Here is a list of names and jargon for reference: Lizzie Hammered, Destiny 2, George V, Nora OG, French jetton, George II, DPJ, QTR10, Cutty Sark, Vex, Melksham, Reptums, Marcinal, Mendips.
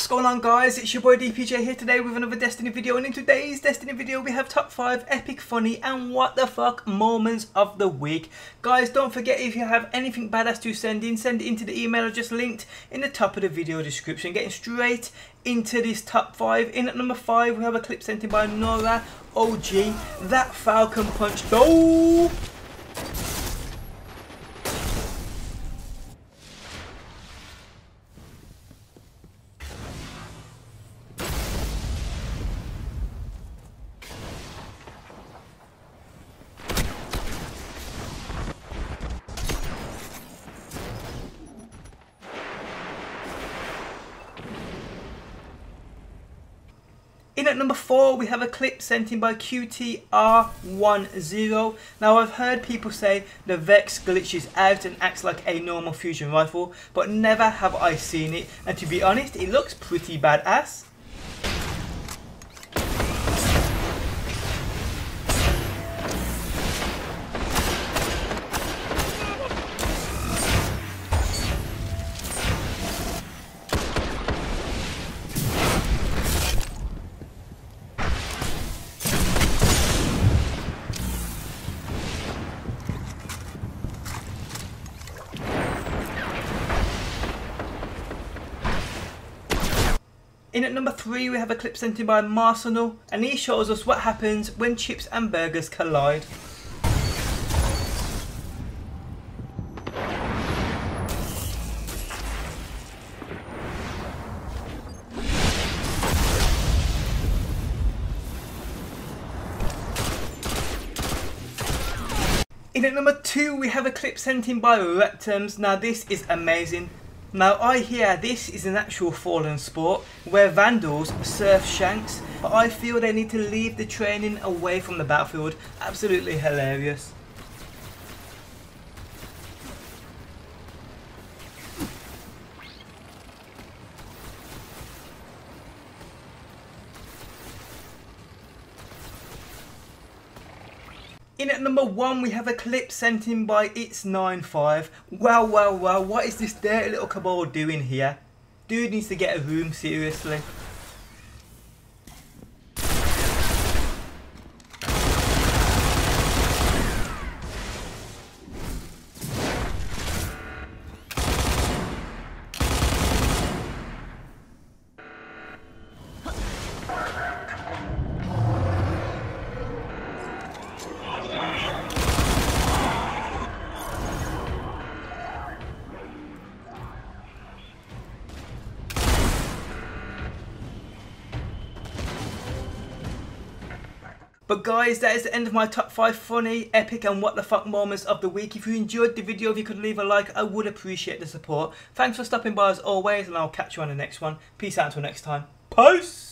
What's going on, guys? It's your boy DPJ here today with another Destiny video, and in today's Destiny video we have top 5 epic, funny and what the fuck moments of the week. Guys, don't forget, if you have anything badass to send it into the email I just linked in the top of the video description. Getting straight into this top 5. In at number 5 we have a clip sent in by Nora OG. That Falcon Punch though. In at number 4 we have a clip sent in by QTR10. Now, I've heard people say the Vex glitches out and acts like a normal fusion rifle, but never have I seen it, and to be honest it looks pretty badass. In at number 3 we have a clip sent in by Marcinal, and he shows us what happens when chips and burgers collide. In at number 2 we have a clip sent in by Reptums. Now, this is amazing. Now, I hear this is an actual fallen sport where vandals surf shanks, but I feel they need to leave the training away from the battlefield. Absolutely hilarious. In at number 1 we have a clip sent in by It's 95. Wow, wow, wow, what is this dirty little cabal doing here? Dude needs to get a room, seriously. But guys, that is the end of my top 5 funny, epic and what the fuck moments of the week. If you enjoyed the video, if you could leave a like, I would appreciate the support. Thanks for stopping by as always, and I'll catch you on the next one. Peace out until next time. Peace!